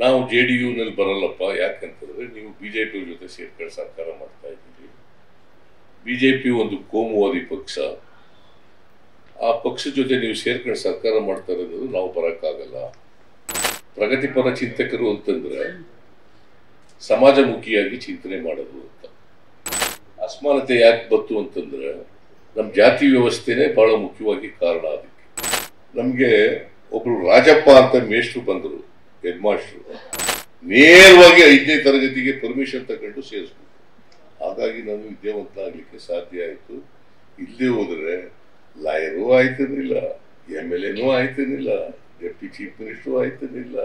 ನಾವು J D ಯುನಲ್ಲಿ ಬರಲ್ಲಪ್ಪ, ಯಾಕಂತಂದರೆ ನೀವು ಬಿ ಜೆ ಪಿ ಜೊತೆ ಸೇರ್ಕೊಂಡು ಸರ್ಕಾರ ಮಾಡ್ತಾ ಇದ್ದೀರಿ. ಬಿ ಜೆ ಪಿ ಒಂದು ಕೋಮುವಾದಿ ಪಕ್ಷ, ಆ ಪಕ್ಷದ ಜೊತೆ ನೀವು ಸೇರ್ಕೊಂಡು ಸರ್ಕಾರ ಮಾಡ್ತಾ ಇರೋದು ನಾವು ಬರೋಕ್ಕಾಗಲ್ಲ. ಪ್ರಗತಿಪರ ಚಿಂತಕರು ಅಂತಂದರೆ ಸಮಾಜಮುಖಿಯಾಗಿ ಚಿಂತನೆ ಮಾಡೋದು ಅಂತ. ಅಸಮಾನತೆ ಯಾಕೆ ಬಂತು ಅಂತಂದರೆ ನಮ್ಮ ಜಾತಿ ವ್ಯವಸ್ಥೆನೇ ಭಾಳ ಮುಖ್ಯವಾಗಿ ಕಾರಣ. ಅದಕ್ಕೆ ನಮಗೆ ಒಬ್ಬರು ರಾಜಪ್ಪ ಅಂತ ಮೇಷ್ಟ್ರು ಬಂದರು, ಹೆಡ್ ಮಾಸ್ಟ್ರು, ನೇರವಾಗಿ 5ನೇ ತರಗತಿಗೆ ಪರ್ಮಿಷನ್ ತಗೊಂಡು ಸೇರಿಸ್ಬಿಟ್ಟು. ಹಾಗಾಗಿ ನಾನು ವಿದ್ಯಾವಂತ ಆಗಲಿಕ್ಕೆ ಸಾಧ್ಯ ಆಯಿತು. ಇಲ್ಲೇ ಹೋದರೆ ಲಾಯರೂ ಆಯ್ತನಿಲ್ಲ, MLAನೂ ಆಯ್ತನಿಲ್ಲ, ಡೆಪ್ಟಿ ಚೀಫ್ ಮಿನಿಸ್ಟ್ರು ಆಯ್ತನಿಲ್ಲ,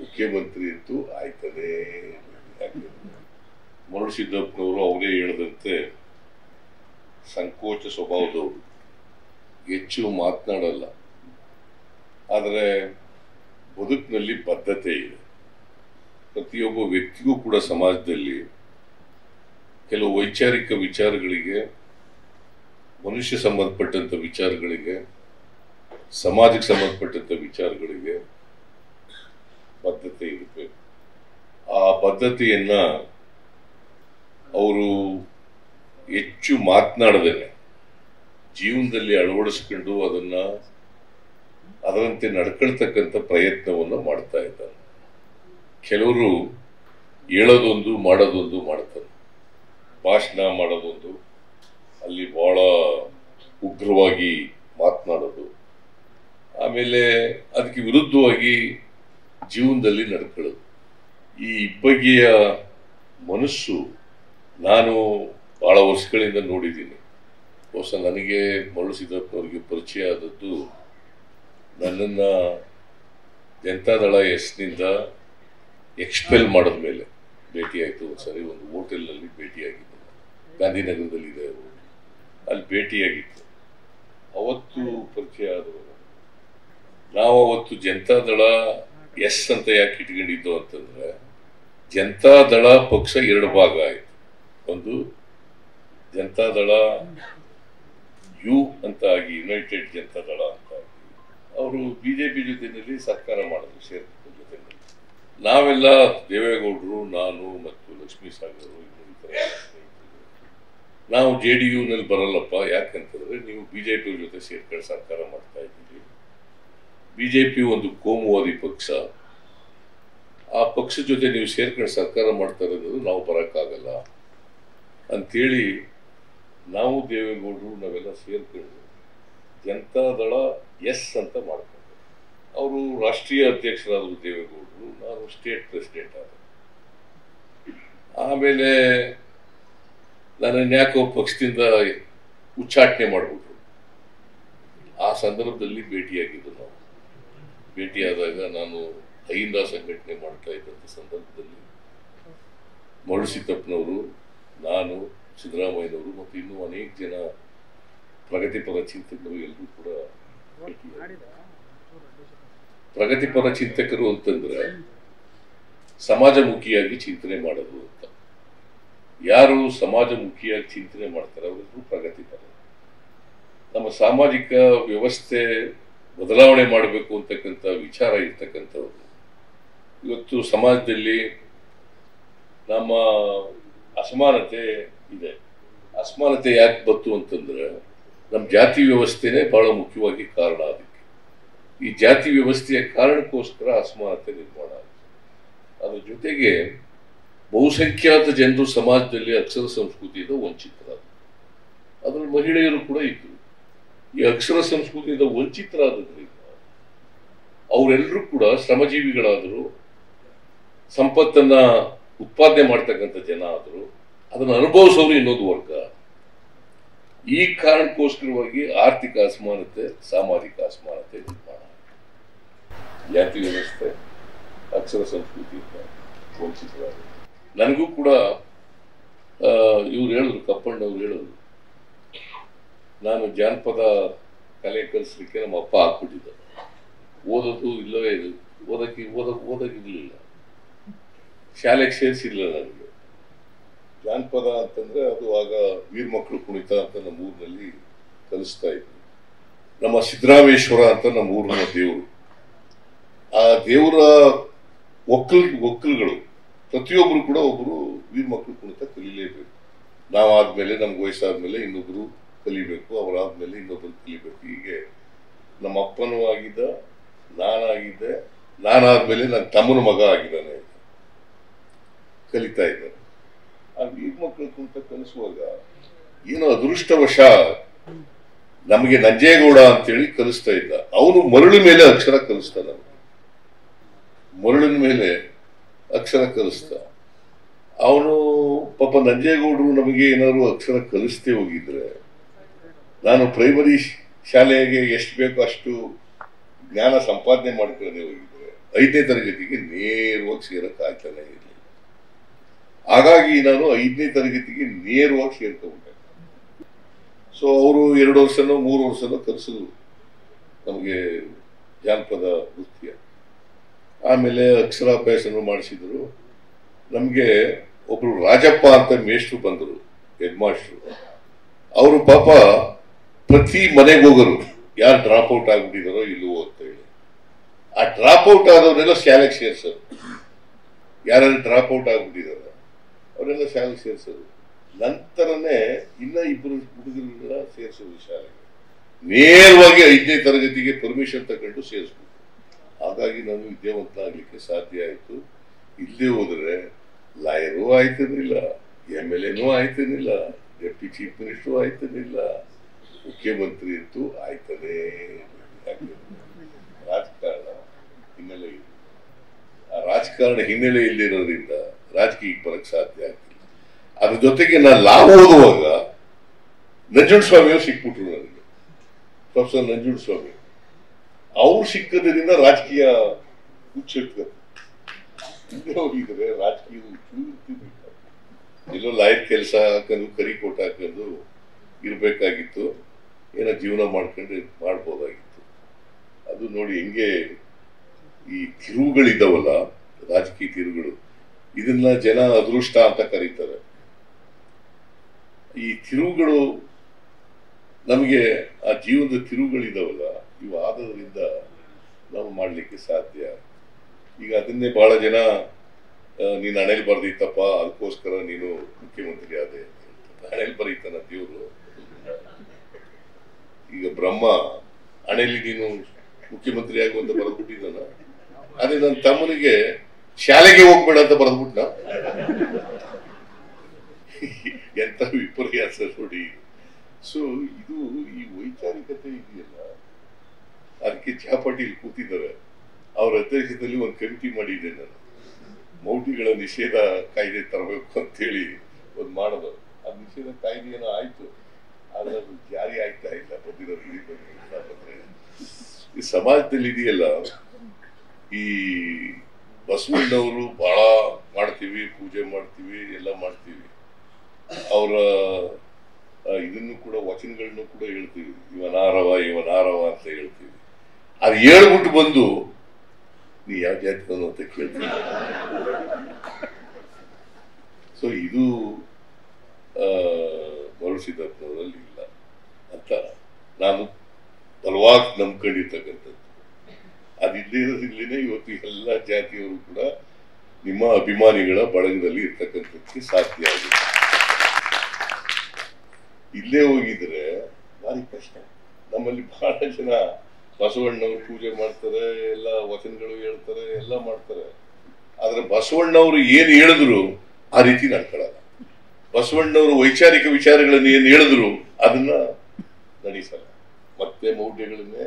ಮುಖ್ಯಮಂತ್ರಿ ಅಂತೂ ಆಯ್ತನೇ. ಮರುಸಿದ್ದಪ್ಪನವರು ಅವರೇ ಹೇಳಿದಂತೆ ಸಂಕೋಚ ಸ್ವಭಾವದವರು, ಹೆಚ್ಚು ಮಾತನಾಡಲ್ಲ, ಆದರೆ ಬದುಕಿನಲ್ಲಿ ಬದ್ಧತೆ ಇದೆ. ಪ್ರತಿಯೊಬ್ಬ ವ್ಯಕ್ತಿಗೂ ಕೂಡ ಸಮಾಜದಲ್ಲಿ ಕೆಲವು ವೈಚಾರಿಕ ವಿಚಾರಗಳಿಗೆ, ಮನುಷ್ಯ ಸಂಬಂಧಪಟ್ಟಂಥ ವಿಚಾರಗಳಿಗೆ, ಸಮಾಜಕ್ಕೆ ಸಂಬಂಧಪಟ್ಟಂಥ ವಿಚಾರಗಳಿಗೆ ಬದ್ಧತೆ ಇರಬೇಕು. ಆ ಬದ್ಧತೆಯನ್ನು ಅವರು ಹೆಚ್ಚು ಮಾತನಾಡದೇನೆ ಜೀವನದಲ್ಲಿ ಅಳವಡಿಸ್ಕೊಂಡು ಅದರಂತೆ ನಡ್ಕೊಳ್ತಕ್ಕಂಥ ಪ್ರಯತ್ನವನ್ನು ಮಾಡ್ತಾ ಇದ್ದಾರೆ. ಕೆಲವರು ಹೇಳೋದೊಂದು ಮಾಡೋದೊಂದು ಮಾಡ್ತಾರೆ, ಭಾಷಣ ಮಾಡೋದೊಂದು, ಅಲ್ಲಿ ಭಾಳ ಉಗ್ರವಾಗಿ ಮಾತನಾಡೋದು, ಆಮೇಲೆ ಅದಕ್ಕೆ ವಿರುದ್ಧವಾಗಿ ಜೀವನದಲ್ಲಿ ನಡ್ಕೊಳ್ಳೋದು. ಈ ಇಬ್ಬಗೆಯ ಮನಸ್ಸು ನಾನು ಭಾಳ ವರ್ಷಗಳಿಂದ ನೋಡಿದ್ದೀನಿ. ಬಹುಶಃ ನನಗೆ ಮರುಸಿದ್ದಪ್ಪನವ್ರಿಗೆ ಪರಿಚಯ ಆದದ್ದು ನನ್ನನ್ನು ಜನತಾದಳ ಎಸ್ನಿಂದ ಎಕ್ಸ್ಪೆಲ್ ಮಾಡಿದ ಮೇಲೆ ಭೇಟಿಯಾಯಿತು. ಒಂದ್ಸರಿ ಒಂದು ಹೋಟೆಲ್ನಲ್ಲಿ ಭೇಟಿಯಾಗಿತ್ತು, ಗಾಂಧಿನಗರದಲ್ಲಿದೆ ಅವರು, ಅಲ್ಲಿ ಭೇಟಿಯಾಗಿತ್ತು. ಅವತ್ತು ಪರಿಚಯ ಆದವರು. ನಾವು ಅವತ್ತು ಜನತಾದಳ ಎಸ್ ಅಂತ ಯಾಕೆ ಇಟ್ಕೊಂಡಿದ್ದು ಅಂತಂದರೆ, ಜನತಾದಳ ಪಕ್ಷ 2 ಭಾಗ ಆಯಿತು. ಒಂದು ಜನತಾದಳ ಯು ಅಂತ ಆಗಿ, ಯುನೈಟೆಡ್ ಜನತಾದಳ ಅಂತ ಆಗಿ, ಅವರು BJP ಜೊತೆಯಲ್ಲಿ ಸರ್ಕಾರ ಮಾಡಿದ್ರು, ಸೇರ್ಪಡೆ ಜೊತೆಯಲ್ಲಿ. ನಾವೆಲ್ಲ ದೇವೇಗೌಡರು, ನಾನು ಮತ್ತು ಲಕ್ಷ್ಮೀ ಸಾಗರ್, ನಾವು JDUನಲ್ಲಿ ಬರಲ್ಲಪ್ಪ, ಯಾಕಂತಂದರೆ ನೀವು BJP ಜೊತೆ ಸೇರ್ಕೊಂಡು ಸರ್ಕಾರ ಮಾಡ್ತಾ ಇದ್ದೀರಿ. BJP ಒಂದು ಕೋಮುವಾದಿ ಪಕ್ಷ, ಆ ಪಕ್ಷದ ಜೊತೆ ನೀವು ಸೇರ್ಕೊಂಡು ಸರ್ಕಾರ ಮಾಡ್ತಾ ಇರೋದು ನಾವು ಬರೋಕ್ಕಾಗಲ್ಲ ಅಂಥೇಳಿ ನಾವು ದೇವೇಗೌಡರು ನಾವೆಲ್ಲ ಸೇರ್ಕೊಂಡು ಜನತಾದಳ ಎಸ್ ಅಂತ ಮಾಡ್ಕೊಂಡ್ರು. ಅವರು ರಾಷ್ಟ್ರೀಯ ಅಧ್ಯಕ್ಷರಾದರು ದೇವೇಗೌಡರು, ನಾನು ಸ್ಟೇಟ್ ಪ್ರೆಸಿಡೆಂಟ್ ಆದರು. ಆಮೇಲೆ ನನ್ನನ್ನು ಯಾಕೋ ಪಕ್ಷದಿಂದ ಉಚ್ಚಾಟನೆ ಮಾಡಿಬಿಟ್ರು. ಆ ಸಂದರ್ಭದಲ್ಲಿ ಭೇಟಿಯಾಗಿದ್ದು ನಾವು. ಭೇಟಿಯಾದಾಗ ನಾನು ಅಹಿಂದ ಸಂಘಟನೆ ಮಾಡ್ತಾ ಇದ್ದಂಥ ಸಂದರ್ಭದಲ್ಲಿ ಮರುಸಿದ್ದಪ್ಪನವರು, ನಾನು, ಸಿದ್ದರಾಮಯ್ಯನವರು ಮತ್ತು ಇನ್ನೂ ಅನೇಕ ಜನ ಪ್ರಗತಿಪರ ಚಿಂತಕರು ಎಲ್ಲರೂ ಕೂಡ ಭೇಟಿಯಾಗಿದ್ದರು. ಪ್ರಗತಿಪರ ಚಿಂತಕರು ಅಂತಂದರೆ ಸಮಾಜಮುಖಿಯಾಗಿ ಚಿಂತನೆ ಮಾಡೋದು ಅಂತ. ಯಾರು ಸಮಾಜಮುಖಿಯಾಗಿ ಚಿಂತನೆ ಮಾಡ್ತಾರೆ ಅವರೆಲ್ಲರೂ ಪ್ರಗತಿಪರ. ನಮ್ಮ ಸಾಮಾಜಿಕ ವ್ಯವಸ್ಥೆ ಬದಲಾವಣೆ ಮಾಡಬೇಕು ಅಂತಕ್ಕಂಥ ವಿಚಾರ ಇರ್ತಕ್ಕಂಥವ್ರು. ಇವತ್ತು ಸಮಾಜದಲ್ಲಿ ನಮ್ಮ ಅಸಮಾನತೆ ಇದೆ. ಅಸಮಾನತೆ ಯಾಕೆ ಬಂತು ಅಂತಂದರೆ ನಮ್ಮ ಜಾತಿ ವ್ಯವಸ್ಥೆನೇ ಭಾಳ ಮುಖ್ಯವಾಗಿ ಕಾರಣ. ಅದಕ್ಕೆ ಈ ಜಾತಿ ವ್ಯವಸ್ಥೆಯ ಕಾರಣಕ್ಕೋಸ್ಕರ ಅಸಮಾನತೆ ನಿರ್ಮಾಣ ಆಗುತ್ತೆ. ಅದ್ರ ಜೊತೆಗೆ ಬಹುಸಂಖ್ಯಾತ ಜನರು ಸಮಾಜದಲ್ಲಿ ಅಕ್ಷರ ಸಂಸ್ಕೃತಿಯಿಂದ ವಂಚಿತರಾದರು. ಅದರಲ್ಲಿ ಮಹಿಳೆಯರು ಕೂಡ ಇದ್ದರು. ಈ ಅಕ್ಷರ ಸಂಸ್ಕೃತಿಯಿಂದ ವಂಚಿತರಾದ್ರಿಂದ ಅವರೆಲ್ಲರೂ ಕೂಡ ಶ್ರಮಜೀವಿಗಳಾದರು, ಸಂಪತ್ತನ್ನು ಉತ್ಪಾದನೆ ಮಾಡ್ತಕ್ಕಂಥ ಜನ ಆದರು, ಅದನ್ನು ಅನುಭವಿಸೋರು ಇನ್ನೊಂದು ವರ್ಗ. ಈ ಕಾರಣಕ್ಕೋಸ್ಕರವಾಗಿ ಆರ್ಥಿಕ ಅಸಮಾನತೆ, ಸಾಮಾಜಿಕ ಅಸಮಾನತೆ ನಿರ್ಮಾಣ. ಜಾತಿ ವ್ಯವಸ್ಥೆ, ಅಕ್ಷರ ಸಂಸ್ಕೃತಿಯಿಂದ ವಂಚಿತರಾದರು. ನನಗೂ ಕೂಡ ಇವ್ರು ಹೇಳಿದ್ರು, ಕಪ್ಪಣ್ಣವ್ರು ಹೇಳಿದ್ರು, ನಾನು ಜಾನಪದ ಕಲೆ ಕಲಿಸ್ಲಿಕ್ಕೆ ನಮ್ಮ ಅಪ್ಪ ಹಾಕ್ಬಿಟ್ಟಿದ್ದ. ಓದೋದು ಇಲ್ಲವೇ ಇದು, ಓದಕ್ಕಿರಲಿಲ್ಲ, ಶಾಲೆಗೆ ಸೇರಿಸಿಲ್ಲ. ನನಗೆ ಜಾನಪದ ಅಂತಂದರೆ ಅದು ಆಗ ವೀರಮಕ್ಕಳು ಕುಣಿತ ಅಂತ ನಮ್ಮ ಊರಿನಲ್ಲಿ ಕಲಿಸ್ತಾ ಇದ್ವಿ. ನಮ್ಮ ಸಿದ್ದರಾಮೇಶ್ವರ ಅಂತ ನಮ್ಮ ಊರಿನ ದೇವರು, ಆ ದೇವರ ಒಕ್ಕಲುಗಳು ಪ್ರತಿಯೊಬ್ಬರು ಕೂಡ ಒಬ್ಬರು ವೀರ ಮಕ್ಕಳು ಕುಣಿತ ಕಲೀಲೇಬೇಕು. ನಾವಾದ್ಮೇಲೆ ನಮ್ಗೆ ವಯಸ್ಸಾದ್ಮೇಲೆ ಇನ್ನೊಬ್ರು ಕಲಿಬೇಕು, ಅವರಾದ್ಮೇಲೆ ಇನ್ನೊಬ್ರು ಕಲಿಬೇಕು. ಹೀಗೆ ನಮ್ಮ ಅಪ್ಪನೂ ಆಗಿದ್ದ, ನಾನಾಗಿದ್ದೆ, ನಾನಾದ್ಮೇಲೆ ನನ್ನ ತಮ್ಮನ ಮಗ ಆಗಿದ್ದಾನೆ, ಕಲಿತಾ ಇದ್ದಾನೆ. ಆ ವೀರ ಮಕ್ಕಳು ಕುಣಿತ ಕಲಿಸುವಾಗ ಏನೋ ಅದೃಷ್ಟವಶ ನಮಗೆ ನಂಜೇಗೌಡ ಅಂತೇಳಿ ಕಲಿಸ್ತಾ ಇದ್ದ. ಅವನು ಮರಳು ಮೇಲೆ ಅಕ್ಷರ ಕಲಿಸ್ತಾ, ನಮ್ಗೆ ಮರಳಿನ ಮೇಲೆ ಅಕ್ಷರ ಕಲಿಸ್ತಾ. ಅವನು ಪಾಪ ನಂಜೇಗೌಡರು ನಮಗೆ ಏನಾದ್ರು ಅಕ್ಷರ ಕಲಿಸ್ತೇ ಹೋಗಿದ್ರೆ ನಾನು ಪ್ರೈಮರಿ ಶಾಲೆಗೆ ಎಷ್ಟು ಬೇಕೋ ಅಷ್ಟು ಜ್ಞಾನ ಸಂಪಾದನೆ ಮಾಡ್ಕೊಳ್ಳದೆ ಹೋಗಿದ್ರೆ 5ನೇ ತರಗತಿಗೆ ನೇರವಾಗಿ ಸೇರಕ್ಕೆ ಆಗ್ತಾನೆ ಇರಲಿಲ್ಲ. ಹಾಗಾಗಿ ನಾನು 5ನೇ ತರಗತಿಗೆ ನೇರವಾಗಿ ಸೇರ್ಕೊಂಡ್ಬಿಟ್ಟೆ. ಸೊ ಅವರು 2 ವರ್ಷನೋ 3 ವರ್ಷನೋ ಕಲಿಸಿದ್ರು ನಮಗೆ ಜಾನಪದ ನೃತ್ಯ. ಆಮೇಲೆ ಅಕ್ಷರಾಭ್ಯಾಸನೂ ಮಾಡಿಸಿದ್ರು. ನಮಗೆ ಒಬ್ರು ರಾಜಪ್ಪ ಅಂತ ಮೇಷ್ಟ್ರು ಬಂದರು, ಹೆಡ್ ಮಾಸ್ಟ್ರು. ಅವರು ಪಾಪ ಪ್ರತಿ ಮನೆಗೆ ಹೋಗರು, ಯಾರು ಡ್ರಾಪ್ಔಟ್ ಆಗಿಬಿಟ್ಟಿದಾರೋ ಇಲ್ಲವೋ ಅಂತ ಹೇಳಿ. ಆ ಡ್ರಾಪ್ಔಟ್ ಆದವರೆಲ್ಲ ಶಾಲೆಗೆ ಸೇರಿಸೋರು, ಯಾರು ಡ್ರಾಪ್ಔಟ್ ಆಗಿಬಿಟ್ಟಿದಾರ ಅವರೆಲ್ಲ ಶಾಲೆಗೆ ಸೇರಿಸೋರು. ನಂತರನೇ ಇನ್ನ 2 ಹುಡುಗರನ್ನೆಲ್ಲ ಸೇರಿಸೋದು ಶಾಲೆಗೆ. ನೇರವಾಗಿ 5ನೇ ತರಗತಿಗೆ ಪರ್ಮಿಷನ್ ತಗೊಂಡು ಸೇರಿಸ್ಬಿಟ್ಟು. ಹಾಗಾಗಿ ನಾನು ವಿದ್ಯಾವಂತ ಆಗಲಿಕ್ಕೆ ಸಾಧ್ಯ ಆಯಿತು. ಇಲ್ಲೇ ಹೋದರೆ ಲಾಯರೂ ಆಯ್ತನಿಲ್ಲ, MLAನೂ ಆಯ್ತನಿಲ್ಲ, Deputy Chief Minister ಆಯ್ತನಿಲ್ಲ, ಮುಖ್ಯಮಂತ್ರಿ ಅಂತೂ ಆಯ್ತಾನೇ. ರಾಜಕಾರಣ ಹಿನ್ನೆಲೆ ಇದೆ. ಆ ರಾಜಕಾರಣ ಹಿನ್ನೆಲೆ ಇಲ್ಲಿರೋದ್ರಿಂದ ರಾಜಕೀಯಕ್ಕೆ ಬರಕ್ಕೆ ಸಾಧ್ಯ ಆಗ್ತದೆ. ಅದ್ರ ಜೊತೆಗೆ ನಾನು ಲಾ ಓದುವಾಗ ನಂಜುಂಡಸ್ವಾಮಿಯವ್ರು ಸಿಕ್ಬಿಟ್ರು ನನಗೆ, ಪ್ರೊಫೆಸರ್ ನಂಜುಂಡಸ್ವಾಮಿ. ಅವ್ರು ಸಿಕ್ಕದ್ರಿಂದ ರಾಜಕೀಯ ಹುಚ್ಚಿಡ್ತಾರೆ ಹೋಗಿದ್ರೆ ರಾಜಕೀಯ ಹುಚ್ಚು ಎಲ್ಲೋ ಲಾಯರ್ ಕೆಲಸ ಹಾಕೊಂಡು ಕರಿಕೋಟ್ ಹಾಕೊಂಡು ಇರಬೇಕಾಗಿತ್ತು. ಏನೋ ಜೀವನ ಮಾಡ್ಕೊಂಡು ಮಾಡ್ಬೋದಾಗಿತ್ತು. ಅದು ನೋಡಿ ಹೆಂಗೆ ಈ ತಿರುವುಗಳಿದ್ದಾವಲ್ಲ, ರಾಜಕೀಯ ತಿರುವುಗಳು, ಇದನ್ನ ಜನ ಅದೃಷ್ಟ ಅಂತ ಕರೀತಾರೆ. ಈ ತಿರುವುಗಳು ನಮಗೆ ಆ ಜೀವನದ ತಿರುವುಗಳಿದಾವಲ್ಲ, ಇವು ಆದದ್ರಿಂದ ನಾವು ಮಾಡಲಿಕ್ಕೆ ಸಾಧ್ಯ. ಈಗ ಅದನ್ನೇ ಬಹಳ ಜನ ನೀನು ಹಣೆಯಲ್ಲಿ ಬರ್ದಿತ್ತಪ್ಪ, ಅದಕ್ಕೋಸ್ಕರ ನೀನು ಮುಖ್ಯಮಂತ್ರಿ ಆದೆ. ಹಣೆಯಲ್ಲಿ ಬರೀತಾನ ದೇವರು? ಈಗ ಬ್ರಹ್ಮ ಹಣೆಯಲ್ಲಿ ನೀನು ಮುಖ್ಯಮಂತ್ರಿ ಆಗುವಂತ ಬರೆದ್ಬಿಟ್ಟಿದ್ದಾನ. ಅದೇ ನನ್ನ ತಮ್ಮನಿಗೆ ಶಾಲೆಗೆ ಹೋಗ್ಬೇಡ ಅಂತ ಬರೆದ್ಬಿಟ್ಟ. ಎಂತ ವಿಪರ್ಯಾಸ ನೋಡಿ. ಸೊ ಇದು ಈ ವೈಚಾರಿಕತೆ ಇದೆಯಲ್ಲ, ಅದಕ್ಕೆ ಚಾಪಾಟಿಯಲ್ಲಿ ಕೂತಿದ್ದಾರೆ. ಅವ್ರ ಅಧ್ಯಕ್ಷತೆಯಲ್ಲಿ ಒಂದು ಕಮಿಟಿ ಮಾಡಿದ್ದೆ ನಾನು, ಮೌಢ್ಯಗಳ ನಿಷೇಧ ಕಾಯ್ದೆ ತರಬೇಕು ಅಂತೇಳಿ ಒಂದು ಮಾಡೋದು. ಆ ನಿಷೇಧ ಕಾಯ್ದೆ ಏನೋ ಆಯ್ತು, ಆದ್ರೆ ಅದು ಜಾರಿ ಆಗ್ತಾ ಇಲ್ಲ. ಈ ಸಮಾಜದಲ್ಲಿ ಇದೆಯಲ್ಲ, ಈ ಬಸವಣ್ಣವರು ಬಹಳ ಮಾಡ್ತೀವಿ, ಪೂಜೆ ಮಾಡ್ತೀವಿ, ಎಲ್ಲ ಮಾಡ್ತೀವಿ, ಅವರ ಇದನ್ನು ಕೂಡ ವಚನಗಳನ್ನು ಕೂಡ ಹೇಳ್ತೀವಿ, ಇವನಾರವ ಅಂತ ಹೇಳ್ತೀವಿ. ಅದು ಹೇಳ್ಬಿಟ್ಟು ಬಂದು ನೀ ಯಾವ ಜಾತಿಯವನು ಅಂತ ಕೇಳ್ತೀವಿ. ಸೊ ಇದು ಮರುಸಿದ್ಧನವರಲ್ಲಿ ಇಲ್ಲ ಅಂತ ನಾನು ಬಲವಾಗಿ ನಂಬ್ಕೊಂಡಿರ್ತಕ್ಕಂಥದ್ದು. ಅದು ಇಲ್ಲೇ ಇರೋದಿಲ್ಲೇ ಇವತ್ತು ಎಲ್ಲ ಜಾತಿಯವರು ಕೂಡ ನಿಮ್ಮ ಅಭಿಮಾನಿಗಳ ಬಳಗದಲ್ಲಿ ಇರ್ತಕ್ಕಂಥಕ್ಕೆ ಸಾಧ್ಯ ಆಗಿದೆ. ಇಲ್ಲೇ ಹೋಗಿದ್ರೆ ಭಾರಿ ಕಷ್ಟ. ನಮ್ಮಲ್ಲಿ ಬಹಳ ಜನ ಬಸವಣ್ಣವ್ರು ಪೂಜೆ ಮಾಡ್ತಾರೆ, ಎಲ್ಲ ವಚನಗಳು ಹೇಳ್ತಾರೆ, ಎಲ್ಲ ಮಾಡ್ತಾರೆ. ಆದ್ರೆ ಬಸವಣ್ಣವ್ರು ಏನ್ ಹೇಳಿದ್ರು ಆ ರೀತಿ ನಾನು ಕೇಳಲ್ಲ. ಬಸವಣ್ಣವ್ರು ವೈಚಾರಿಕ ವಿಚಾರಗಳನ್ನ ಏನ್ ಹೇಳಿದ್ರು ಅದನ್ನ ನಡೆಸಲ್ಲ. ಮತ್ತೆ ಮೌಢ್ಯಗಳನ್ನೇ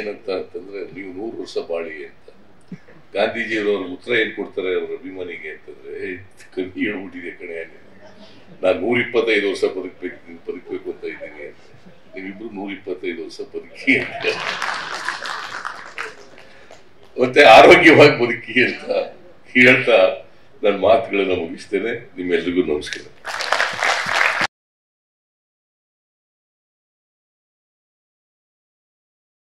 ಏನಂತ ಅಂತಂದ್ರೆ ನೀವು 100 ವರ್ಷ ಬಾಳಿ ಅಂತ. ಗಾಂಧೀಜಿಯವರು ಅವ್ರ ಉತ್ತರ ಏನ್ ಕೊಡ್ತಾರೆ ಅವ್ರ ಅಭಿಮಾನಿಗೆ ಅಂತಂದ್ರೆ, ಕಮ್ಮಿ ಹೇಳ್ಬಿಟ್ಟಿದೆ ಕಣೆ, ನಾನು 125 ವರ್ಷ ಬದುಕಬೇಕು ಅಂತ ಇದ್ದೀನಿ, ನೀವಿಬ್ರು 125 ವರ್ಷ ಬದುಕಿ ಅಂತ, ಮತ್ತೆ ಆರೋಗ್ಯವಾಗಿ ಬದುಕಿ ಅಂತ ಹೇಳ್ತಾ ನನ್ನ ಮಾತುಗಳನ್ನು ಮುಗಿಸ್ತೇನೆ. ನಿಮ್ಮೆಲ್ಲರಿಗೂ ನಮಸ್ಕಾರ.